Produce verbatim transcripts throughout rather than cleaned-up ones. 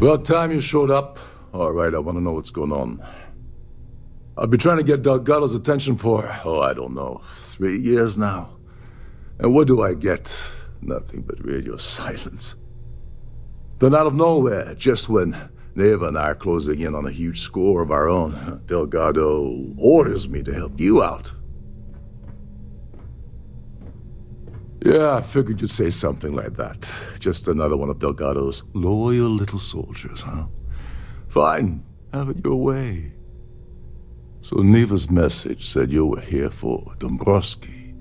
About time you showed up. All right, I want to know what's going on. I've been trying to get Delgado's attention for, oh, I don't know, three years now. And what do I get? Nothing but radio silence. Then out of nowhere, just when Neva and I are closing in on a huge score of our own, Delgado orders me to help you out. Yeah, I figured you'd say something like that. Just another one of Delgado's loyal little soldiers, huh? Fine, have it your way. So Neva's message said you were here for Dombrowski.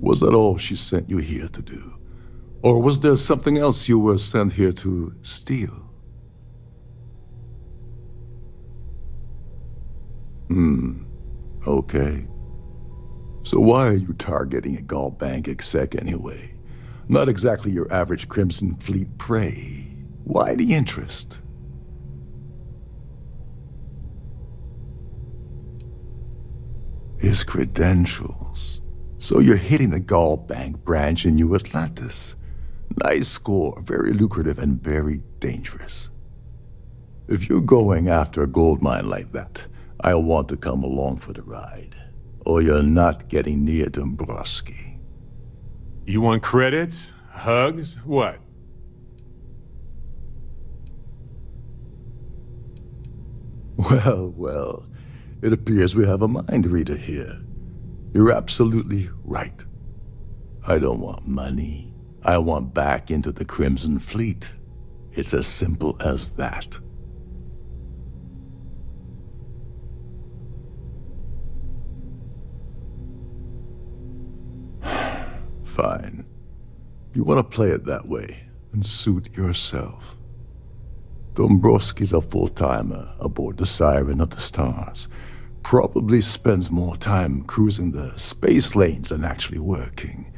Was that all she sent you here to do? Or was there something else you were sent here to steal? Hmm, okay. So why are you targeting a GalBank exec anyway? Not exactly your average Crimson Fleet prey. Why the interest? His credentials. So you're hitting the GalBank branch in New Atlantis. Nice score, very lucrative and very dangerous. If you're going after a gold mine like that, I'll want to come along for the ride. Or you're not getting near Dombrowski. You want credits? Hugs? What? Well, well, it appears we have a mind reader here. You're absolutely right. I don't want money. I want back into the Crimson Fleet. It's as simple as that. Fine. You want to play it that way, and suit yourself. Dombrowski's a full-timer aboard the Siren of the Stars. Probably spends more time cruising the space lanes than actually working.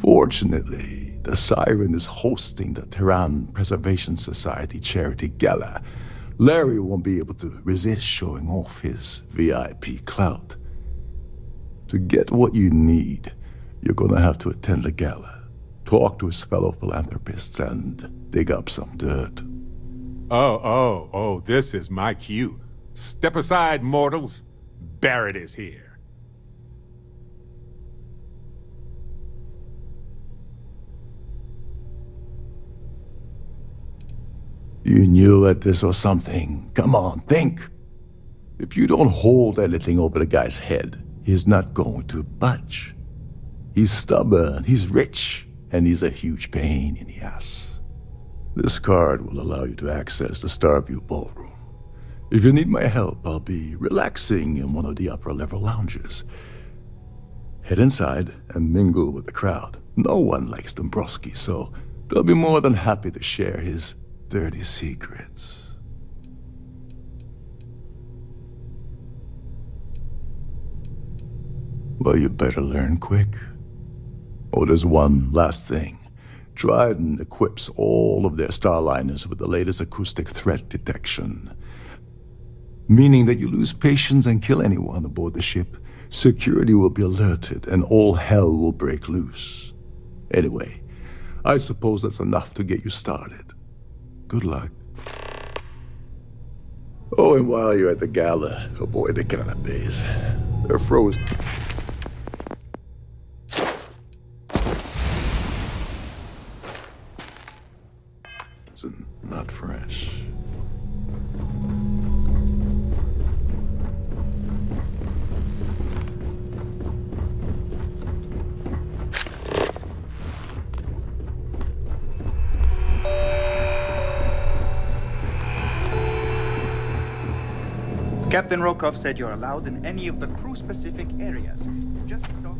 Fortunately, the Siren is hosting the Tehran Preservation Society charity gala. Larry won't be able to resist showing off his V I P clout. To get what you need, you're gonna have to attend the gala, talk to his fellow philanthropists, and dig up some dirt. Oh, oh, oh, this is my cue. Step aside, mortals. Barrett is here. You knew at this or something. Come on, think. If you don't hold anything over the guy's head, he's not going to budge. He's stubborn, he's rich, and he's a huge pain in the ass. This card will allow you to access the Starview Ballroom. If you need my help, I'll be relaxing in one of the upper-level lounges. Head inside and mingle with the crowd. No one likes Dombrowski, so they'll be more than happy to share his dirty secrets. Well, you better learn quick. Oh, there's one last thing. Trident equips all of their Starliners with the latest acoustic threat detection. Meaning that you lose patience and kill anyone aboard the ship, security will be alerted and all hell will break loose. Anyway, I suppose that's enough to get you started. Good luck. Oh, and while you're at the gala, avoid the canapes. They're frozen. Not fresh. Captain Rokov said you're allowed in any of the crew-specific areas. Just don't...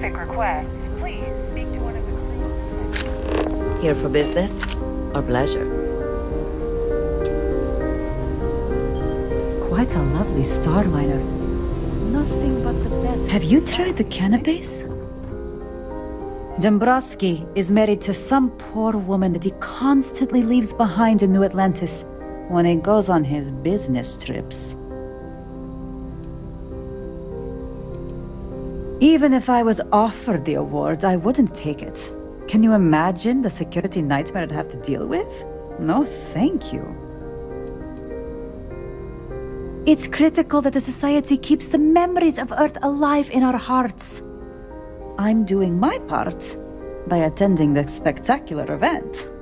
Requests, please speak to one of the crew. Here for business or pleasure? Quite a lovely Starliner. Nothing but the best. Have you tried the canapes? Dombrowski is married to some poor woman that he constantly leaves behind in New Atlantis when he goes on his business trips. Even if I was offered the award, I wouldn't take it. Can you imagine the security nightmare I'd have to deal with? No, thank you. It's critical that the Society keeps the memories of Earth alive in our hearts. I'm doing my part by attending the spectacular event.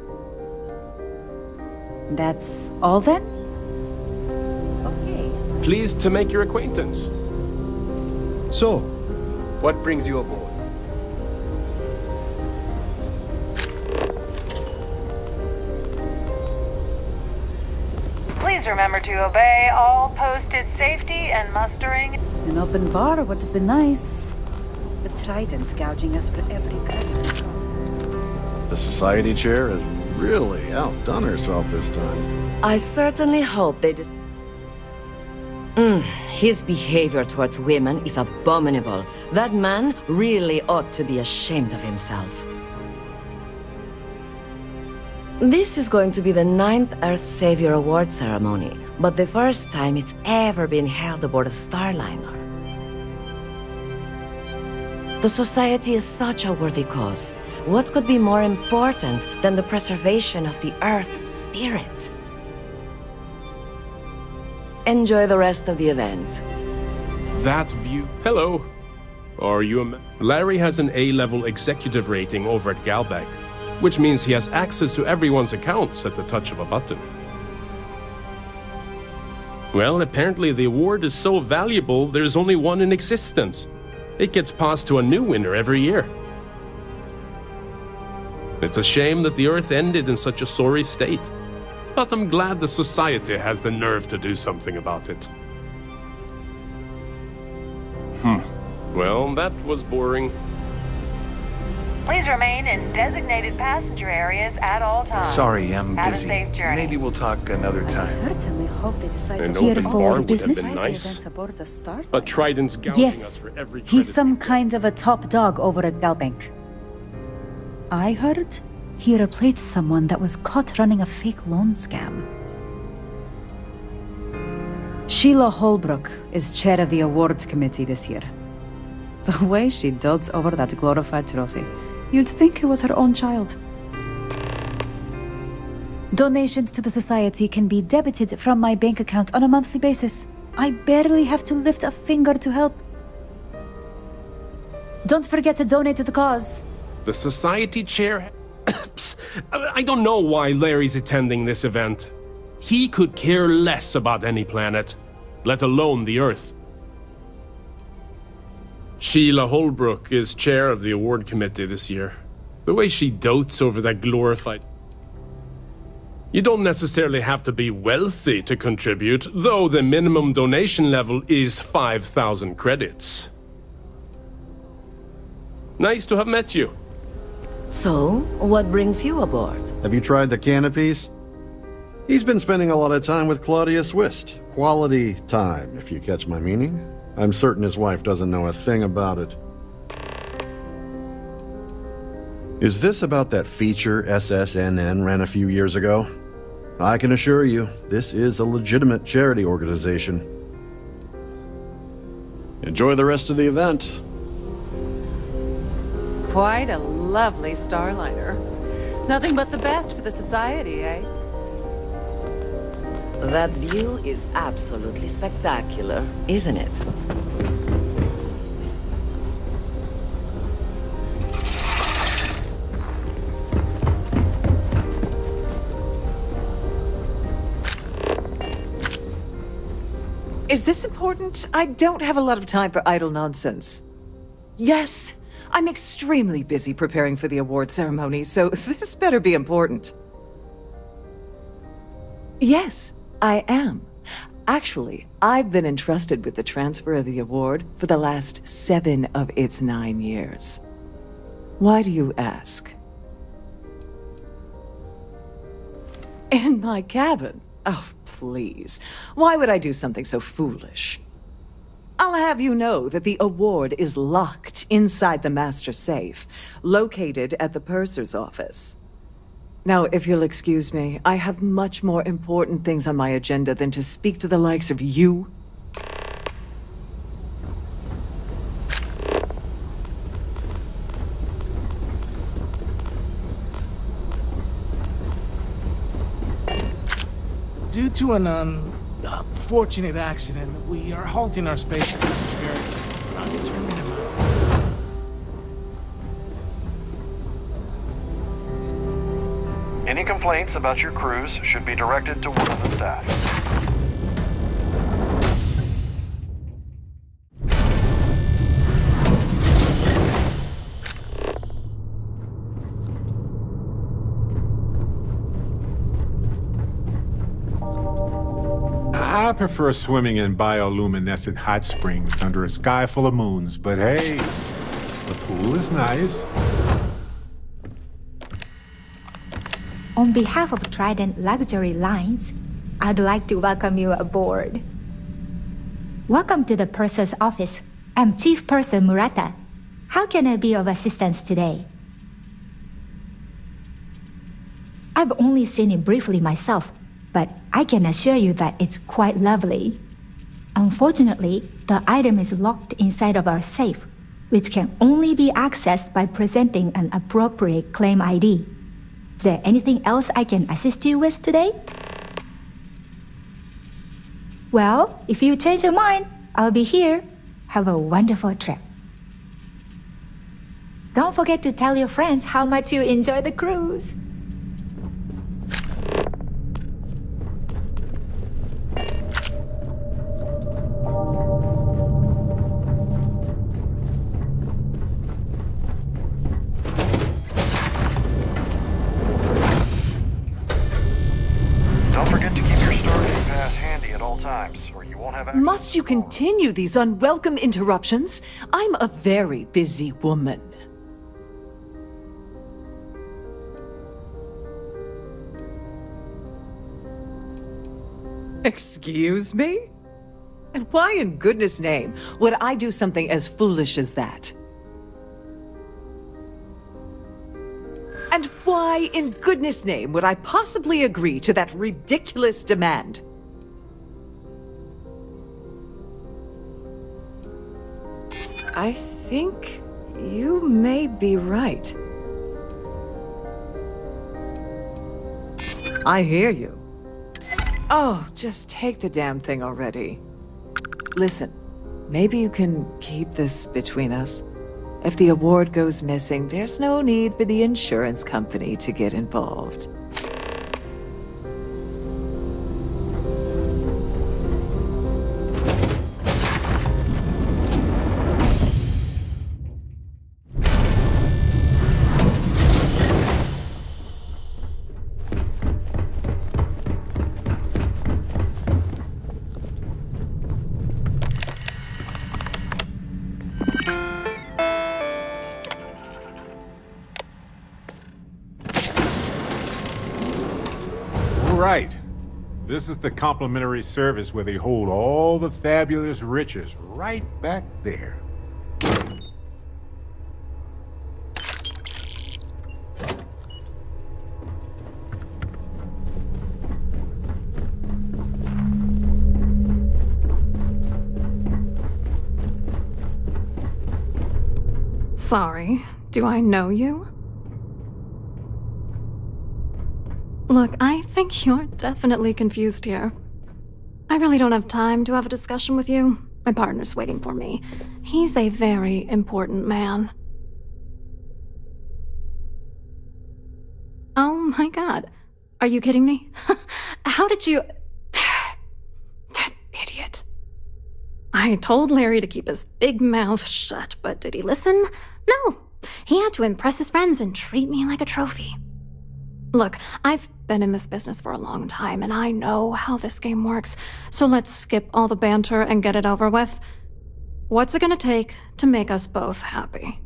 That's all then? Okay. Pleased to make your acquaintance. So, what brings you aboard? Please remember to obey all posted safety and mustering. An open bar would have been nice. But Trident's gouging us for every credit. The Society chair has really outdone herself this time. I certainly hope they dis- Mm, his behavior towards women is abominable. That man really ought to be ashamed of himself. This is going to be the ninth Earth Savior Award ceremony, but the first time it's ever been held aboard a Starliner. The Society is such a worthy cause. What could be more important than the preservation of the Earth spirit? Enjoy the rest of the event. That view. Hello. Are you a man? Larry has an A level executive rating over at GalBank, which means he has access to everyone's accounts at the touch of a button. Well, apparently the award is so valuable there's only one in existence. It gets passed to a new winner every year. It's a shame that the Earth ended in such a sorry state. But I'm glad the Society has the nerve to do something about it. Hmm. Well, that was boring. Please remain in designated passenger areas at all times. Sorry, I'm have busy. A safe journey. Maybe we'll talk another time. I certainly hope they decide An to open bar would have been nice. But Trident's gouging yes, us for every credit. He's some kind of a top dog over at GalBank. I heard he replaced someone that was caught running a fake loan scam. Sheila Holbrook is chair of the awards committee this year. The way she dotes over that glorified trophy, you'd think it was her own child. Donations to the Society can be debited from my bank account on a monthly basis. I barely have to lift a finger to help. Don't forget to donate to the cause. The Society chair... I don't know why Larry's attending this event. He could care less about any planet, let alone the Earth. Sheila Holbrook is chair of the award committee this year. The way she dotes over that glorified... You don't necessarily have to be wealthy to contribute, though the minimum donation level is five thousand credits. Nice to have met you. So, what brings you aboard? Have you tried the canapes? He's been spending a lot of time with Claudia Swist. Quality time, if you catch my meaning. I'm certain his wife doesn't know a thing about it. Is this about that feature S S N N ran a few years ago? I can assure you, this is a legitimate charity organization. Enjoy the rest of the event. Quite a lovely Starliner. Nothing but the best for the Society, eh? That view is absolutely spectacular, isn't it? Is this important? I don't have a lot of time for idle nonsense. Yes, I'm extremely busy preparing for the award ceremony, so this better be important. Yes. I am. Actually, I've been entrusted with the transfer of the award for the last seven of its nine years. Why do you ask? In my cabin. Oh, please. Why would I do something so foolish? I'll have you know that the award is locked inside the master safe, located at the purser's office. Now, if you'll excuse me, I have much more important things on my agenda than to speak to the likes of you. Due to an unfortunate accident, we are halting our space for an undetermined amount. Any complaints about your crews should be directed to one of the staff. I prefer swimming in bioluminescent hot springs under a sky full of moons, but hey, the pool is nice. On behalf of Trident Luxury Lines, I'd like to welcome you aboard. Welcome to the purser's office. I'm Chief Purser Murata. How can I be of assistance today? I've only seen it briefly myself, but I can assure you that it's quite lovely. Unfortunately, the item is locked inside of our safe, which can only be accessed by presenting an appropriate claim I D. Is there anything else I can assist you with today? Well, if you change your mind, I'll be here. Have a wonderful trip. Don't forget to tell your friends how much you enjoy the cruise. Must you continue these unwelcome interruptions? I'm a very busy woman. Excuse me? And why in goodness' name would I do something as foolish as that? And why in goodness' name would I possibly agree to that ridiculous demand? I think you may be right. I hear you. Oh, just take the damn thing already. Listen, maybe you can keep this between us. If the award goes missing, there's no need for the insurance company to get involved. This is the complimentary service where they hold all the fabulous riches right back there. Sorry, do I know you? Look, I think you're definitely confused here. I really don't have time to have a discussion with you. My partner's waiting for me. He's a very important man. Oh my god. Are you kidding me? How did you... That idiot. I told Larry to keep his big mouth shut, but did he listen? No. He had to impress his friends and treat me like a trophy. Look, I've been in this business for a long time, and I know how this game works, so let's skip all the banter and get it over with. What's it gonna take to make us both happy?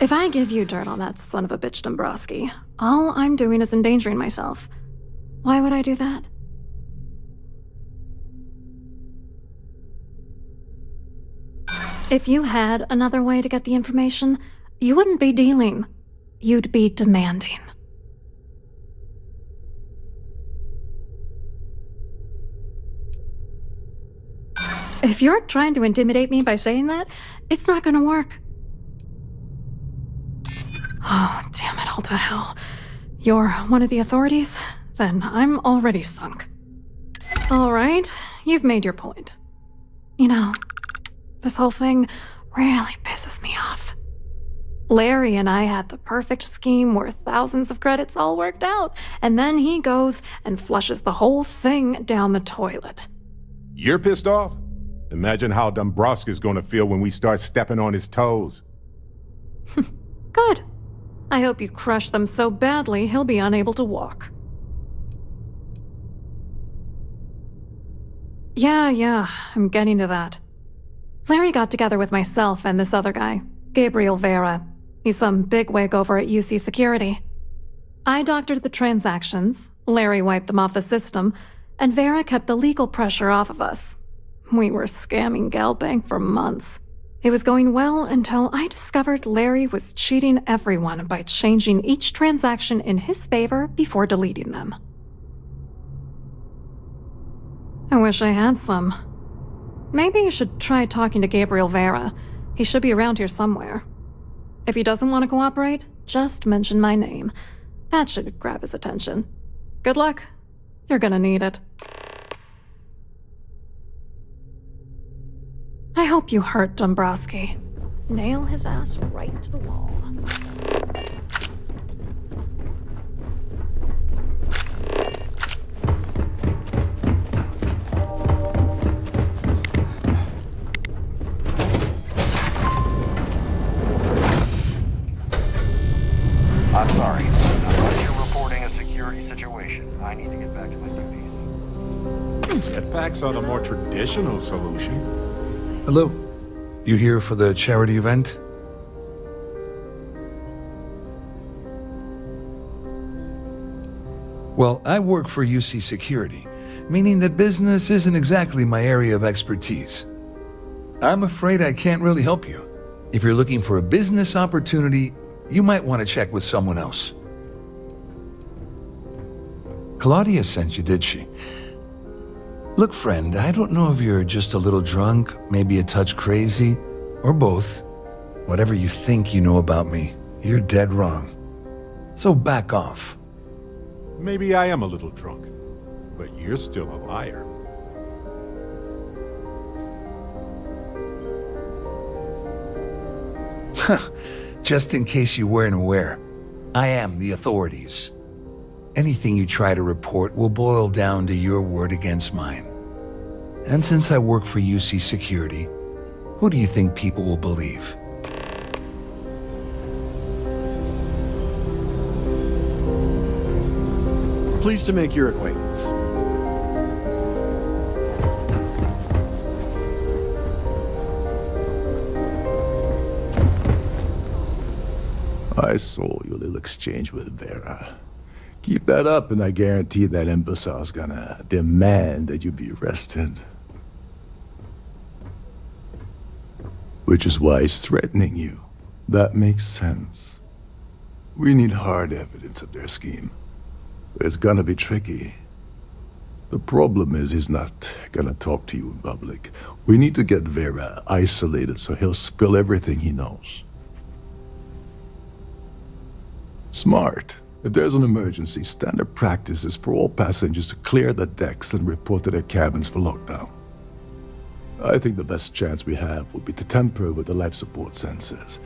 If I give you dirt on that son of a bitch Dombrowski, all I'm doing is endangering myself. Why would I do that? If you had another way to get the information, you wouldn't be dealing. You'd be demanding. If you're trying to intimidate me by saying that, it's not gonna work. Oh, damn it all to hell. You're one of the authorities? Then I'm already sunk. All right, you've made your point. You know, this whole thing really pisses me off. Larry and I had the perfect scheme where thousands of credits all worked out, and then he goes and flushes the whole thing down the toilet. You're pissed off? Imagine how Dombrowski's gonna feel when we start stepping on his toes. Good. I hope you crush them so badly he'll be unable to walk. Yeah, yeah, I'm getting to that. Larry got together with myself and this other guy, Gabriel Vera. He's some bigwig over at U C Security. I doctored the transactions, Larry wiped them off the system, and Vera kept the legal pressure off of us. We were scamming GalBank for months. It was going well until I discovered Larry was cheating everyone by changing each transaction in his favor before deleting them. I wish I had some. Maybe you should try talking to Gabriel Vera. He should be around here somewhere. If he doesn't want to cooperate, just mention my name. That should grab his attention. Good luck. You're gonna need it. I hope you hurt Dombrowski. Nail his ass right to the wall. I'm sorry. I'm here reporting a security situation. I need to get back to my duties. Jetpacks are the more traditional solution. Hello. You here for the charity event? Well, I work for U C Security, meaning that business isn't exactly my area of expertise. I'm afraid I can't really help you. If you're looking for a business opportunity, you might want to check with someone else. Claudia sent you, did she? Look, friend, I don't know if you're just a little drunk, maybe a touch crazy, or both. Whatever you think you know about me, you're dead wrong. So back off. Maybe I am a little drunk, but you're still a liar. Just in case you weren't aware, I am the authorities. Anything you try to report will boil down to your word against mine. And since I work for U C Security, who do you think people will believe? Pleased to make your acquaintance. I saw your little exchange with Vera. Keep that up, and I guarantee that imbecile's gonna demand that you be arrested. Which is why he's threatening you. That makes sense. We need hard evidence of their scheme. It's gonna be tricky. The problem is he's not gonna talk to you in public. We need to get Vera isolated so he'll spill everything he knows. Smart. If there's an emergency, standard practice is for all passengers to clear the decks and report to their cabins for lockdown. I think the best chance we have would be to tamper with the life support sensors.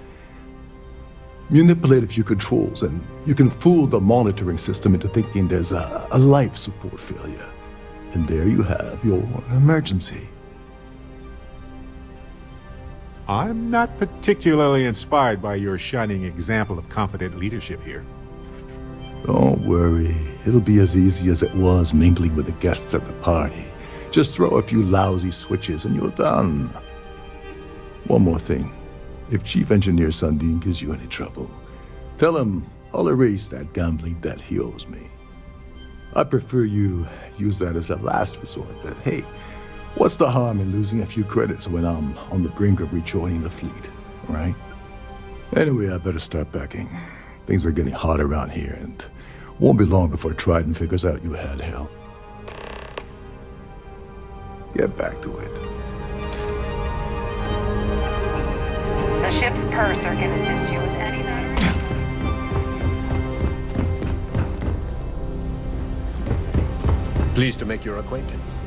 Manipulate a few controls, and you can fool the monitoring system into thinking there's a, a life support failure. And there you have your emergency. I'm not particularly inspired by your shining example of confident leadership here. Don't worry, it'll be as easy as it was mingling with the guests at the party. Just throw a few lousy switches and you're done. One more thing. If Chief Engineer Sundin gives you any trouble, tell him I'll erase that gambling debt he owes me. I prefer you use that as a last resort, but hey, what's the harm in losing a few credits when I'm on the brink of rejoining the fleet, right? Anyway, I better start packing. Things are getting hot around here, and won't be long before Trident figures out you had hell. Get back to it. The ship's purser can assist you with anything. Pleased to make your acquaintance.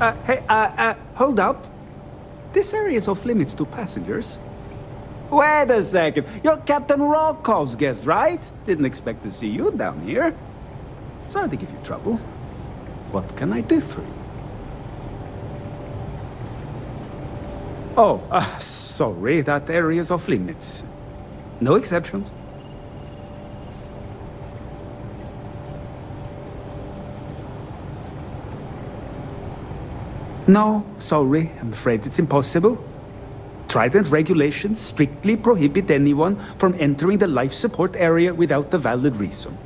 Uh, hey, uh, uh, hold up. This area is off limits to passengers. Wait a second. You're Captain Rokov's guest, right? Didn't expect to see you down here. Sorry to give you trouble. What can I do for you? Oh, uh, sorry. That area is off limits. No exceptions. No, sorry, I'm afraid it's impossible. Trident regulations strictly prohibit anyone from entering the life support area without a valid reason.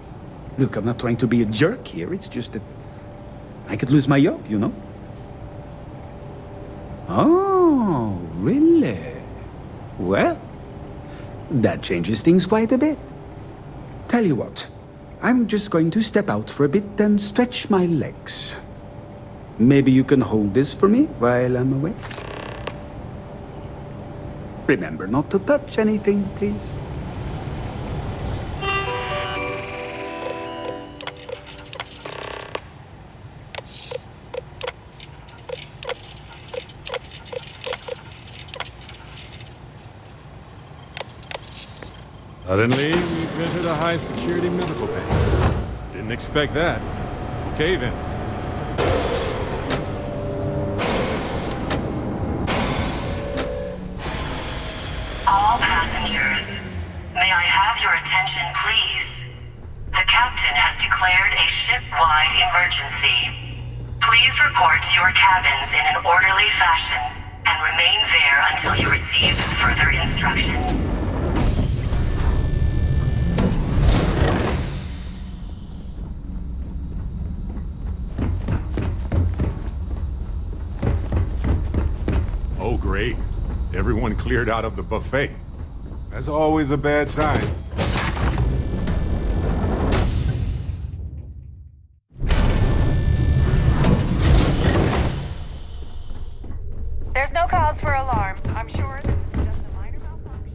Look, I'm not trying to be a jerk here, it's just that I could lose my job, you know? Oh, really? Well, that changes things quite a bit. Tell you what, I'm just going to step out for a bit and stretch my legs. Maybe you can hold this for me while I'm away. Remember not to touch anything, please. Suddenly, we've entered a high security medical bay. Didn't expect that. Okay, then. May I have your attention, please? The captain has declared a ship-wide emergency. Please report to your cabins in an orderly fashion and remain there until you receive further instructions. Oh, great. Everyone cleared out of the buffet. That's always a bad sign. There's no cause for alarm. I'm sure this is just a minor malfunction.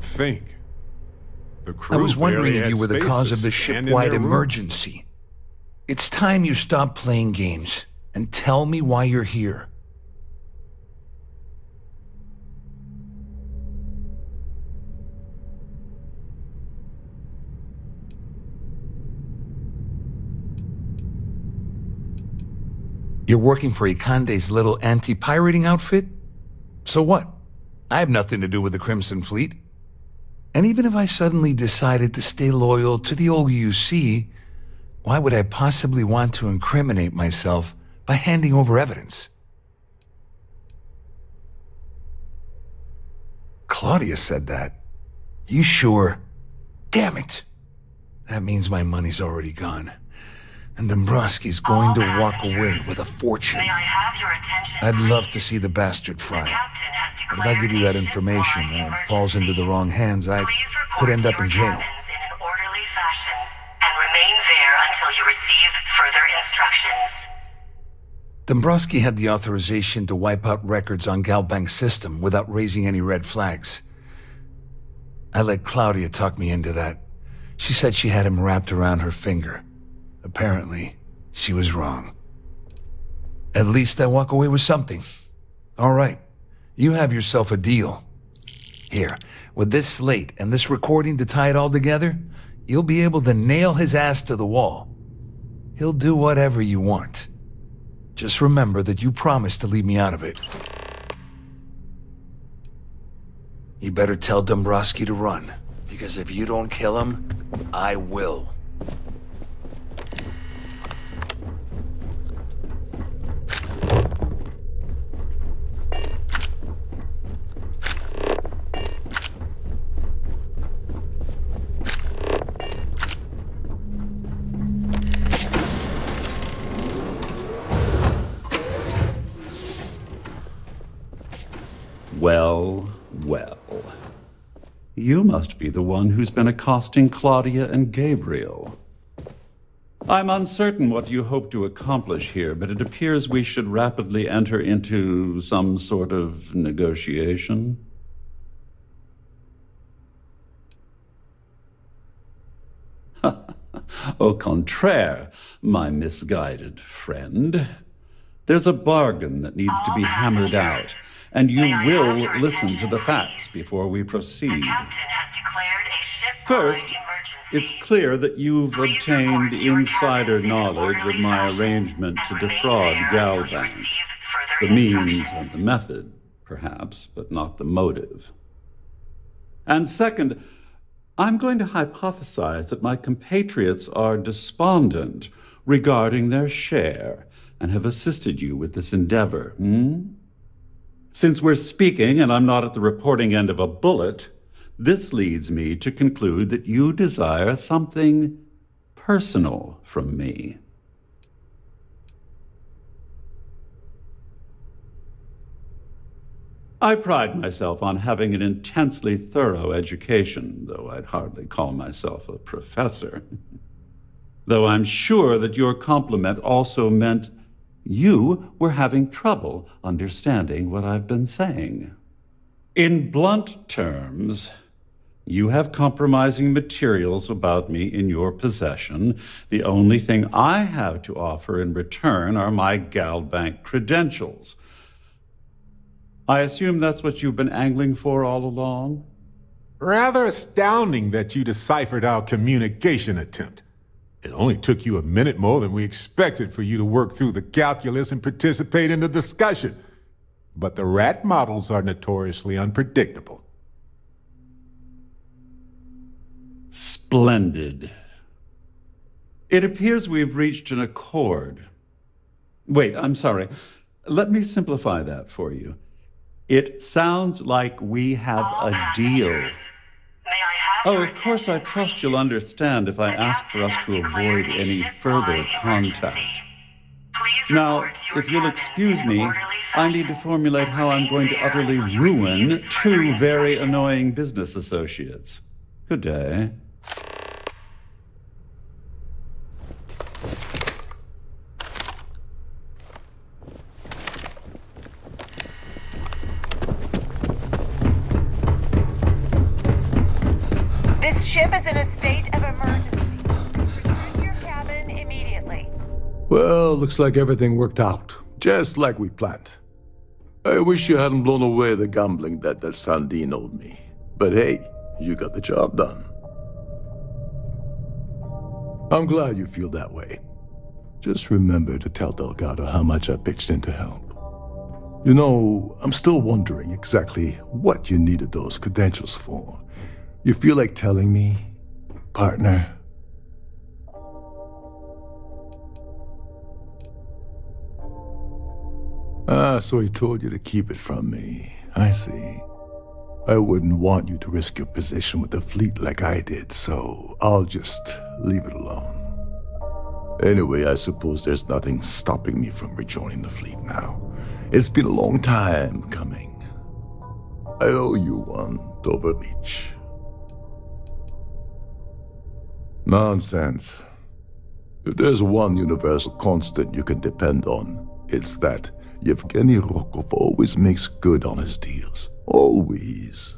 Think. The crew I was wondering if you were the cause of the ship-wide emergency. It's time you stop playing games and tell me why you're here. You're working for Ikande's little anti-pirating outfit? So what? I have nothing to do with the Crimson Fleet. And even if I suddenly decided to stay loyal to the old U C, why would I possibly want to incriminate myself by handing over evidence? Claudia said that. You sure? Damn it! That means my money's already gone. And Dombrowski's going to walk away with a fortune. May I have your attention, please? I'd love to see the bastard fry. If I give you that information and it falls into the wrong hands, I could end up in jail. Please report to your cabins in an orderly fashion and remain there until you receive further instructions. Dombrowski had the authorization to wipe out records on GalBank's system without raising any red flags. I let Claudia talk me into that. She said she had him wrapped around her finger. Apparently, she was wrong. At least I walk away with something. All right, you have yourself a deal. Here, with this slate and this recording to tie it all together, you'll be able to nail his ass to the wall. He'll do whatever you want. Just remember that you promised to leave me out of it. You better tell Dombrowski to run, because if you don't kill him, I will. Well, well. You must be the one who's been accosting Claudia and Gabriel. I'm uncertain what you hope to accomplish here, but it appears we should rapidly enter into some sort of negotiation. Au contraire, my misguided friend. There's a bargain that needs to be hammered out. And you will listen to the facts before we proceed. The captain has declared a shipwreck emergency. First, it's clear that you've Please obtained insider knowledge in of my arrangement to defraud GalBank. The means and the method, perhaps, but not the motive. And second, I'm going to hypothesize that my compatriots are despondent regarding their share and have assisted you with this endeavor, hmm? Since we're speaking and I'm not at the reporting end of a bullet, this leads me to conclude that you desire something personal from me. I pride myself on having an intensely thorough education, though I'd hardly call myself a professor. Though I'm sure that your compliment also meant you were having trouble understanding what I've been saying. In blunt terms, you have compromising materials about me in your possession. The only thing I have to offer in return are my GalBank credentials. I assume that's what you've been angling for all along? Rather astounding that you deciphered our communication attempt. It only took you a minute more than we expected for you to work through the calculus and participate in the discussion. But the rat models are notoriously unpredictable. Splendid. It appears we've reached an accord. Wait, I'm sorry. Let me simplify that for you. It sounds like we have All a deal. May I have oh, of course I trust please. You'll understand if I the ask for us to avoid any further contact. Now, if you'll excuse me, I need to formulate how I'm going to utterly ruin two very annoying business associates. Good day. Well, looks like everything worked out, just like we planned. I wish you hadn't blown away the gambling debt that Sandin owed me. But hey, you got the job done. I'm glad you feel that way. Just remember to tell Delgado how much I pitched in to help. You know, I'm still wondering exactly what you needed those credentials for. You feel like telling me, partner? Ah, so he told you to keep it from me. I see. I wouldn't want you to risk your position with the fleet like I did, so I'll just leave it alone. Anyway, I suppose there's nothing stopping me from rejoining the fleet now. It's been a long time coming. I owe you one, Dover Beach. Nonsense. If there's one universal constant you can depend on, It's that Yevgeny Rokov always makes good on his deals. Always.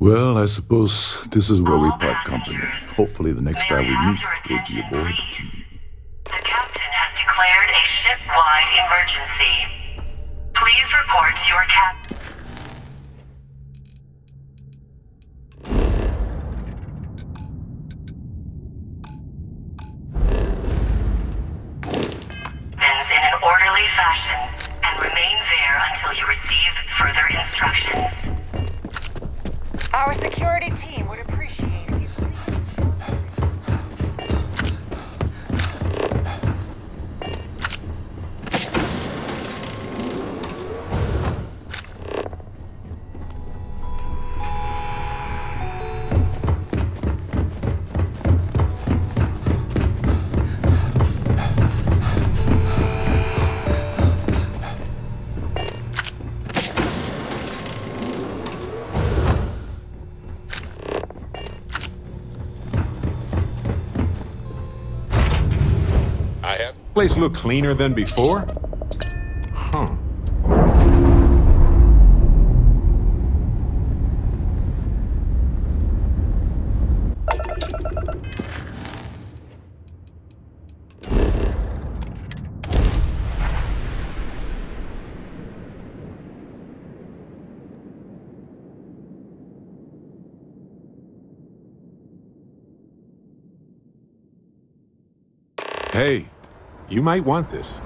Well, I suppose this is where All we part company. Hopefully the next time we meet, we'll be aboard. Please. The captain has declared a ship-wide emergency. Please report to your captain. In an orderly fashion, and remain there until you receive further instructions. Our security team would appreciate it. Place look cleaner than before? Huh. Hey. You might want this.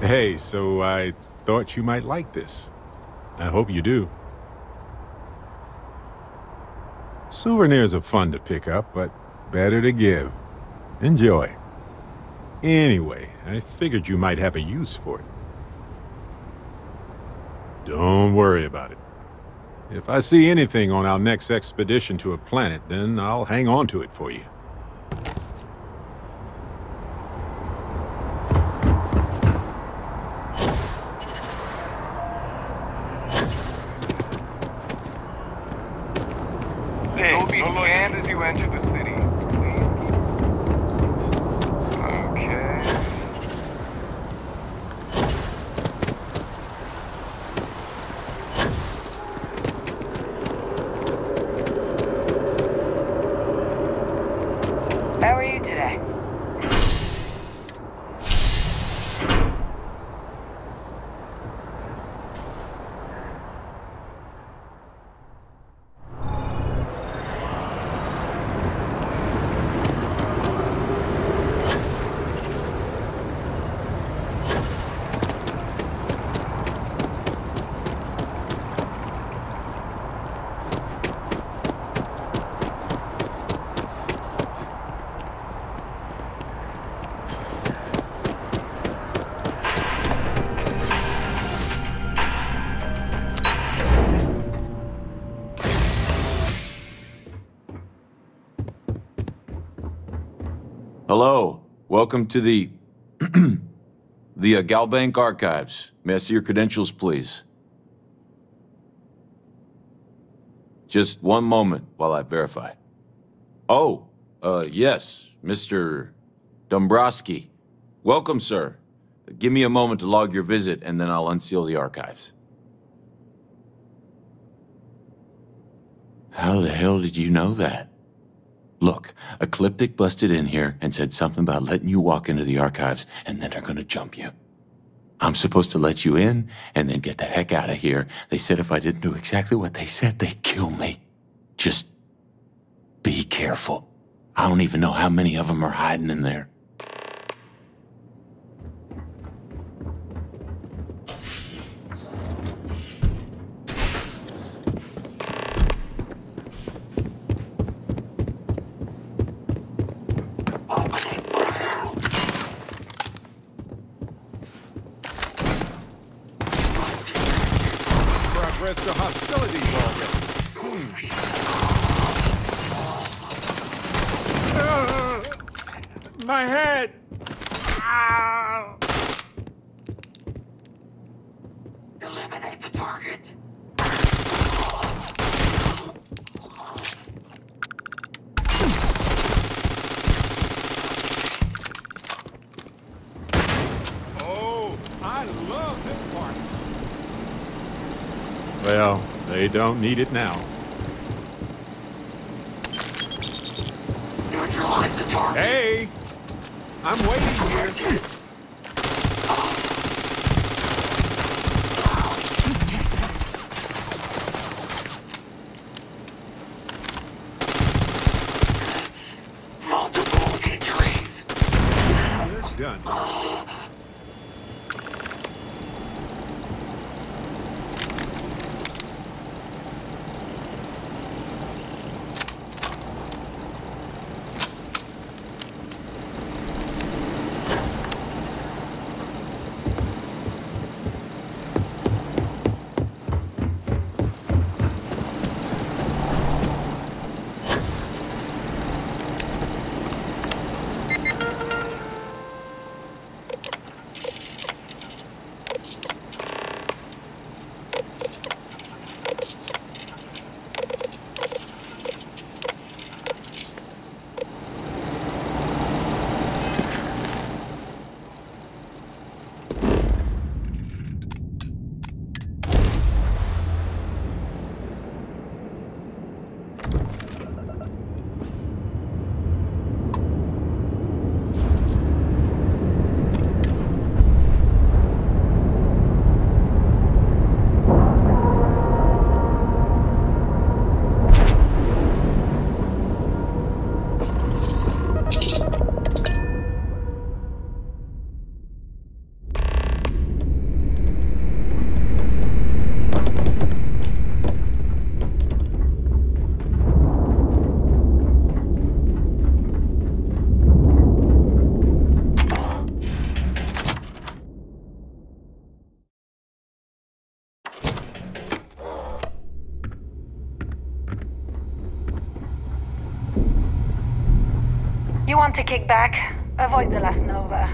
Hey, so I thought you might like this. I hope you do. Souvenirs are fun to pick up, but better to give. Enjoy. Anyway, I figured you might have a use for it. Don't worry about it. If I see anything on our next expedition to a planet, then I'll hang on to it for you. Hello, welcome to the the uh, Galbank archives. May I see your credentials, please? Just one moment while I verify. Oh, uh, yes, Mister Dombrowski. Welcome, sir. Give me a moment to log your visit, and then I'll unseal the archives. How the hell did you know that? Look, Ecliptic busted in here and said something about letting you walk into the archives, and then they're gonna jump you. I'm supposed to let you in and then get the heck out of here. They said if I didn't do exactly what they said, they'd kill me. Just be careful. I don't even know how many of them are hiding in there. Well, they don't need it now. Neutralize the target. Hey! I'm waiting here. To kick back, avoid the last Nova.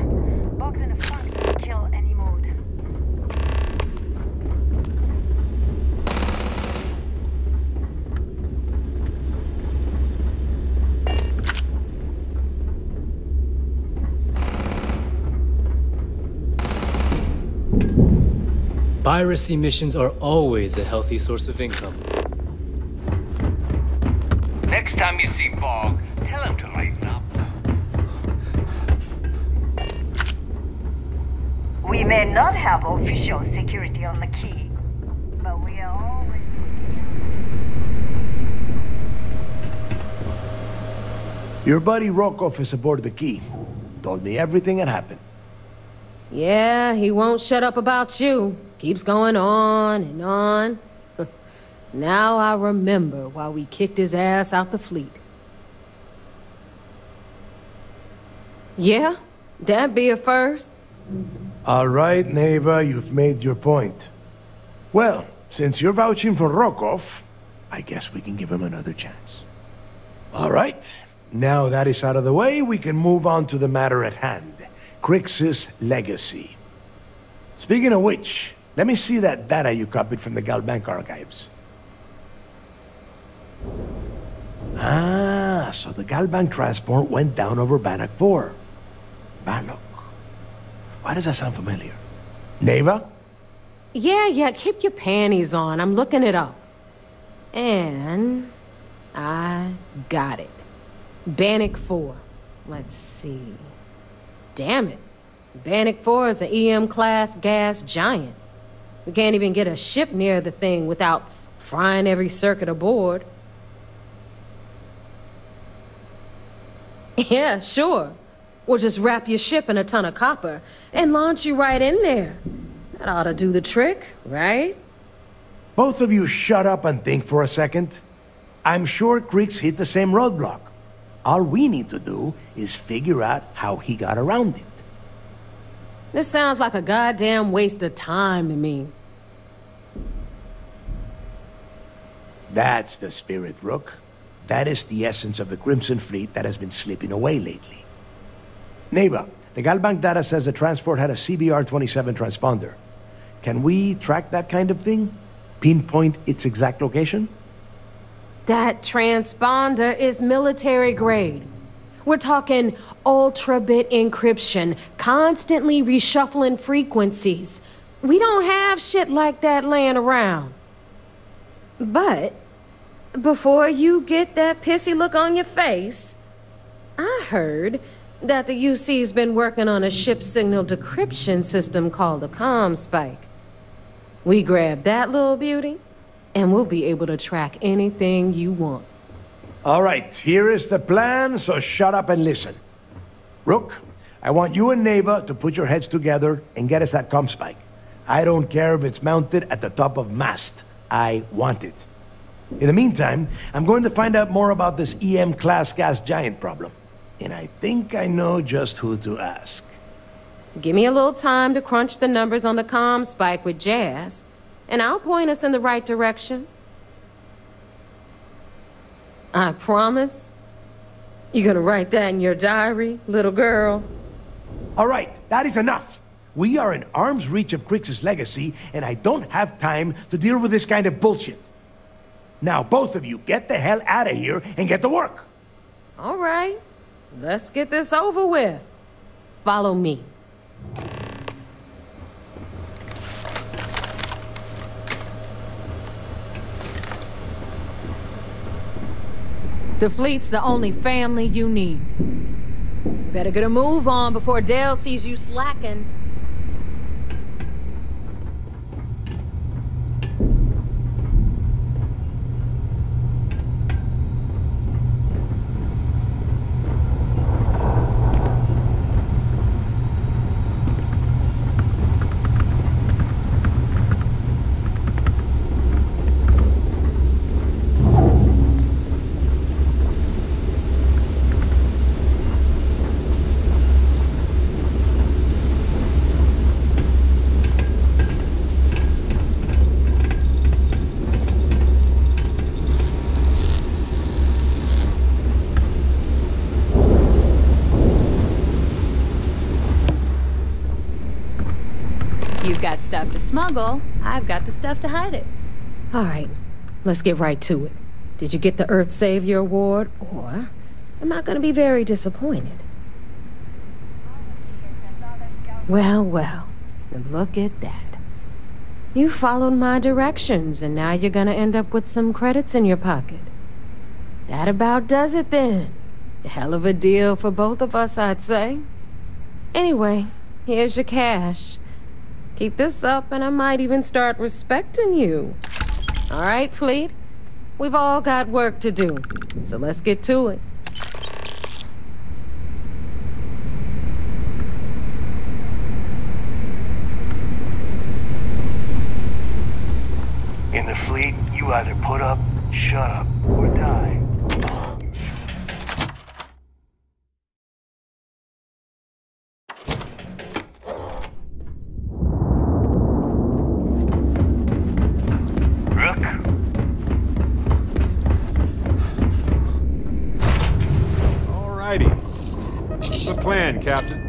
Bogs in a funk doesn't kill any mode. Piracy missions are always a healthy source of income. Next time you see Bog, tell him to lighten up. We may not have official security on the key, but we are always... Your buddy Rokov is aboard the key. Told me everything that happened. Yeah, he won't shut up about you. Keeps going on and on. Now I remember why we kicked his ass out the fleet. Yeah, that'd be a first. All right, Neva, you've made your point. Well, since you're vouching for Rokov, I guess we can give him another chance. All right, now that is out of the way, we can move on to the matter at hand. Crix's legacy. Speaking of which, let me see that data you copied from the Galbank archives. Ah, so the Galbank transport went down over Bannock Four. Bannock. Why does that sound familiar? Neva? Yeah, yeah, keep your panties on. I'm looking it up. And... I got it. Bannock Four. Let's see... Damn it. Bannock Four is an E M class gas giant. We can't even get a ship near the thing without frying every circuit aboard. Yeah, sure. Or just wrap your ship in a ton of copper and launch you right in there. That ought to do the trick, right? Both of you shut up and think for a second. I'm sure Crix hit the same roadblock. All we need to do is figure out how he got around it. This sounds like a goddamn waste of time to me. That's the spirit, Rook. That is the essence of the Crimson Fleet that has been slipping away lately. Neva, the Galbank data says the transport had a C B R twenty-seven transponder. Can we track that kind of thing? Pinpoint its exact location? That transponder is military grade. We're talking ultra-bit encryption, constantly reshuffling frequencies. We don't have shit like that laying around. But before you get that pissy look on your face, I heard that the U C's been working on a ship signal decryption system called the ComSpike. We grab that little beauty, and we'll be able to track anything you want. All right, here is the plan, so shut up and listen. Rook, I want you and Neva to put your heads together and get us that ComSpike. I don't care if it's mounted at the top of mast. I want it. In the meantime, I'm going to find out more about this E M class gas giant problem. And I think I know just who to ask. Give me a little time to crunch the numbers on the ComSpike with Jazz, and I'll point us in the right direction. I promise. You're gonna write that in your diary, little girl? All right, that is enough. We are in arm's reach of Crix's legacy, and I don't have time to deal with this kind of bullshit. Now, both of you, get the hell out of here and get to work. All right. Let's get this over with. Follow me. The fleet's the only family you need. Better get a move on before Dale sees you slacking. Got stuff to smuggle, I've got the stuff to hide it. All right, let's get right to it. Did you get the Earth Savior Award, or am I going to be very disappointed? Well, well, look at that. You followed my directions, and now you're going to end up with some credits in your pocket. That about does it then. Hell of a deal for both of us, I'd say. Anyway, here's your cash. Keep this up, and I might even start respecting you. All right, Fleet. We've all got work to do, so let's get to it. In the Fleet, you either put up, shut up, or die. Captain.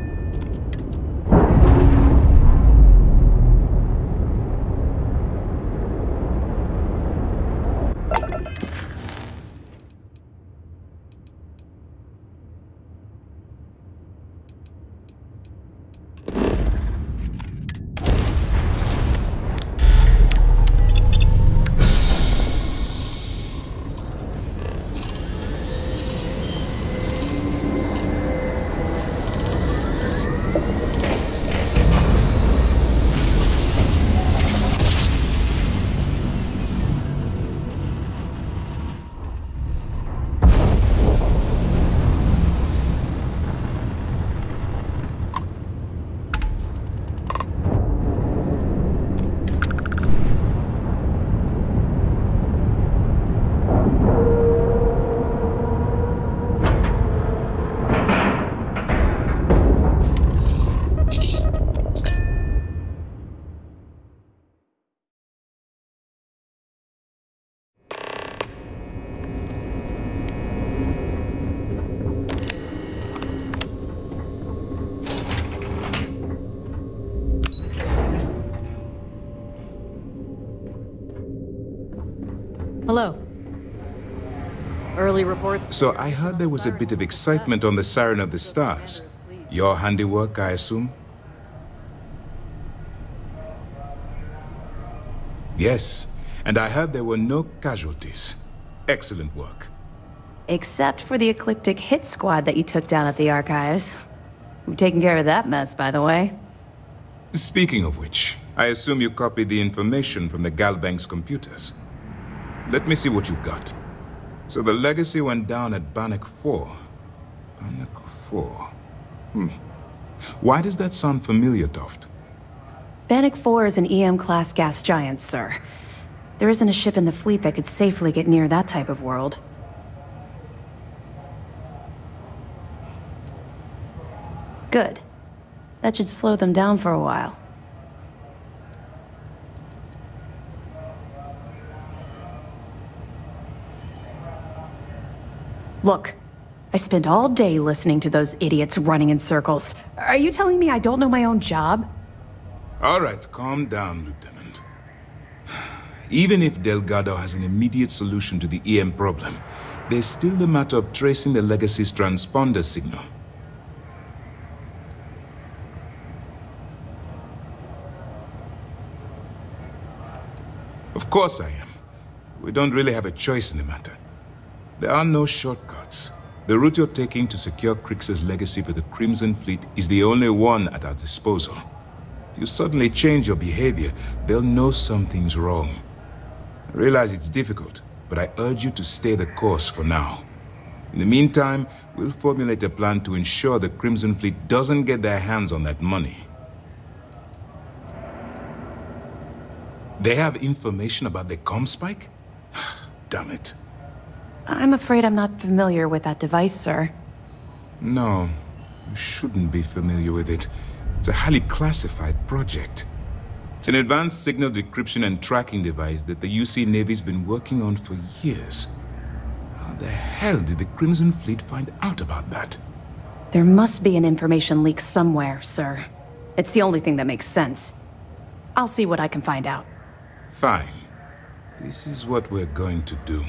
Hello. Early reports. So I heard there was a bit of excitement on the Siren of the Stars. Your handiwork, I assume? Yes. and I heard there were no casualties. Excellent work. Except for the Ecliptic hit squad that you took down at the archives. We're taking care of that mess, by the way. Speaking of which, I assume you copied the information from the GalBank's computers. Let me see what you got. So the legacy went down at Bannock Four. Bannock Four. Hmm. Why does that sound familiar, Toft? Bannock Four is an E M class gas giant, sir. There isn't a ship in the fleet that could safely get near that type of world. Good. That should slow them down for a while. Look, I spent all day listening to those idiots running in circles. Are you telling me I don't know my own job? All right, calm down, Lieutenant. Even if Delgado has an immediate solution to the E M problem, there's still the matter of tracing the legacy's transponder signal. Of course I am. We don't really have a choice in the matter. There are no shortcuts. The route you're taking to secure Crix's legacy for the Crimson Fleet is the only one at our disposal. If you suddenly change your behavior, they'll know something's wrong. I realize it's difficult, but I urge you to stay the course for now. In the meantime, we'll formulate a plan to ensure the Crimson Fleet doesn't get their hands on that money. They have information about the ComSpike? Damn it. I'm afraid I'm not familiar with that device, sir. No, you shouldn't be familiar with it. It's a highly classified project. It's an advanced signal decryption and tracking device that the U C Navy's been working on for years. How the hell did the Crimson Fleet find out about that? There must be an information leak somewhere, sir. It's the only thing that makes sense. I'll see what I can find out. Fine. This is what we're going to do.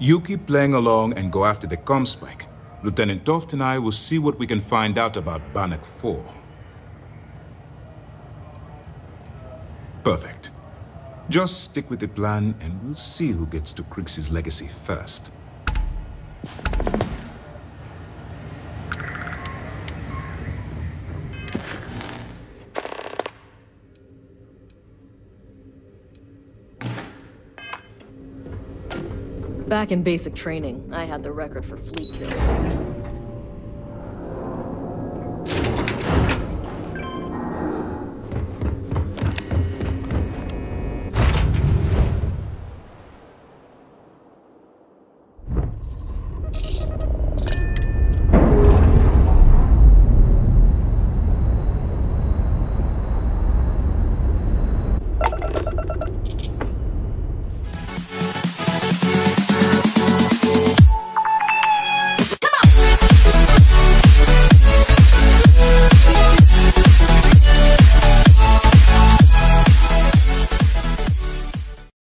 You keep playing along and go after the ComSpike. Lieutenant Toft and I will see what we can find out about Bannock Four. Perfect. Just stick with the plan and we'll see who gets to Crix's legacy first. Back in basic training, I had the record for fleet kills.